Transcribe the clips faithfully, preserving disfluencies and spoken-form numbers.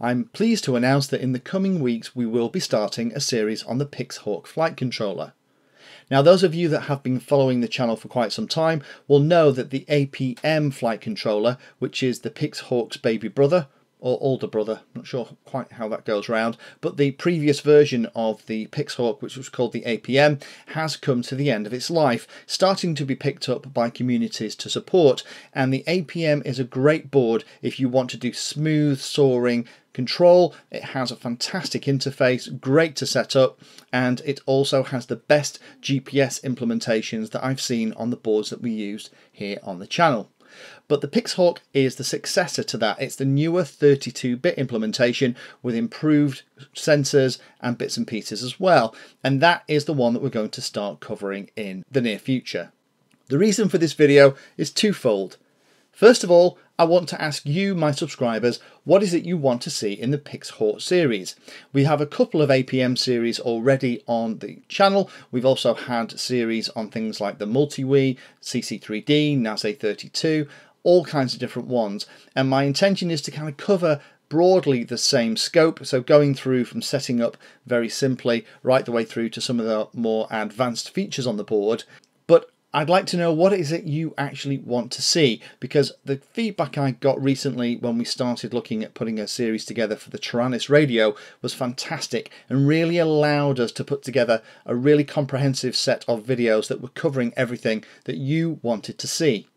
I'm pleased to announce that in the coming weeks we will be starting a series on the Pixhawk flight controller. Now, those of you that have been following the channel for quite some time will know that the A P M flight controller, which is the Pixhawk's baby brother, or older brother, not sure quite how that goes round, but the previous version of the Pixhawk, which was called the A P M, has come to the end of its life, starting to be picked up by communities to support. And the A P M is a great board if you want to do smooth soaring control. It has a fantastic interface, great to set up, and it also has the best G P S implementations that I've seen on the boards that we used here on the channel. But the Pixhawk is the successor to that. It's the newer thirty-two bit implementation with improved sensors and bits and pieces as well. And that is the one that we're going to start covering in the near future. The reason for this video is twofold. First of all, I want to ask you, my subscribers, what is it you want to see in the Pixhawk series? We have a couple of A P M series already on the channel. We've also had series on things like the MultiWii, C C three D, Naze thirty-two, all kinds of different ones. And my intention is to kind of cover broadly the same scope, so going through from setting up very simply right the way through to some of the more advanced features on the board. But I'd like to know what is it you actually want to see, because the feedback I got recently when we started looking at putting a series together for the Taranis Radio was fantastic and really allowed us to put together a really comprehensive set of videos that were covering everything that you wanted to see.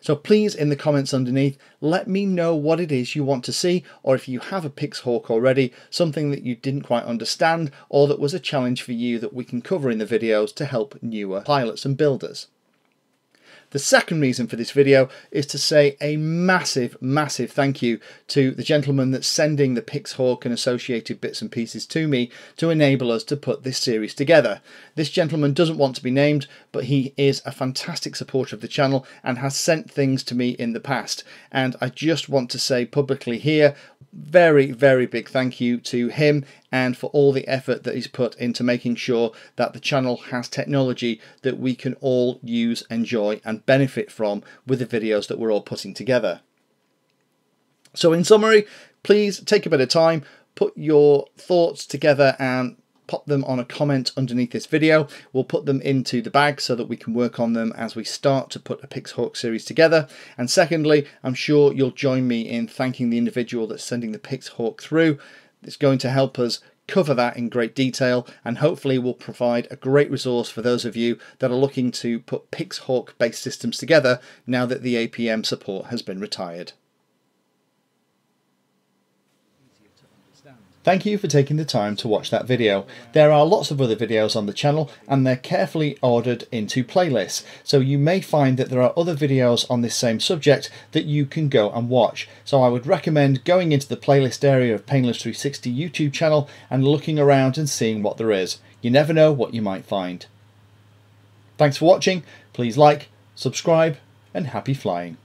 So please, in the comments underneath, let me know what it is you want to see, or if you have a Pixhawk already, something that you didn't quite understand or that was a challenge for you that we can cover in the videos to help newer pilots and builders. The second reason for this video is to say a massive, massive thank you to the gentleman that's sending the Pixhawk and associated bits and pieces to me to enable us to put this series together. This gentleman doesn't want to be named, but he is a fantastic supporter of the channel and has sent things to me in the past. And I just want to say publicly here, very, very big thank you to him and for all the effort that he's put into making sure that the channel has technology that we can all use, enjoy and benefit from with the videos that we're all putting together. So in summary, please take a bit of time, put your thoughts together and pop them on a comment underneath this video. We'll put them into the bag so that we can work on them as we start to put a Pixhawk series together. And secondly, I'm sure you'll join me in thanking the individual that's sending the Pixhawk through. It's going to help us cover that in great detail, and hopefully will provide a great resource for those of you that are looking to put Pixhawk based systems together now that the A P M support has been retired. Thank you for taking the time to watch that video. There are lots of other videos on the channel and they're carefully ordered into playlists, so you may find that there are other videos on this same subject that you can go and watch. So I would recommend going into the playlist area of Painless three sixty YouTube channel and looking around and seeing what there is. You never know what you might find. Thanks for watching, please like, subscribe and happy flying.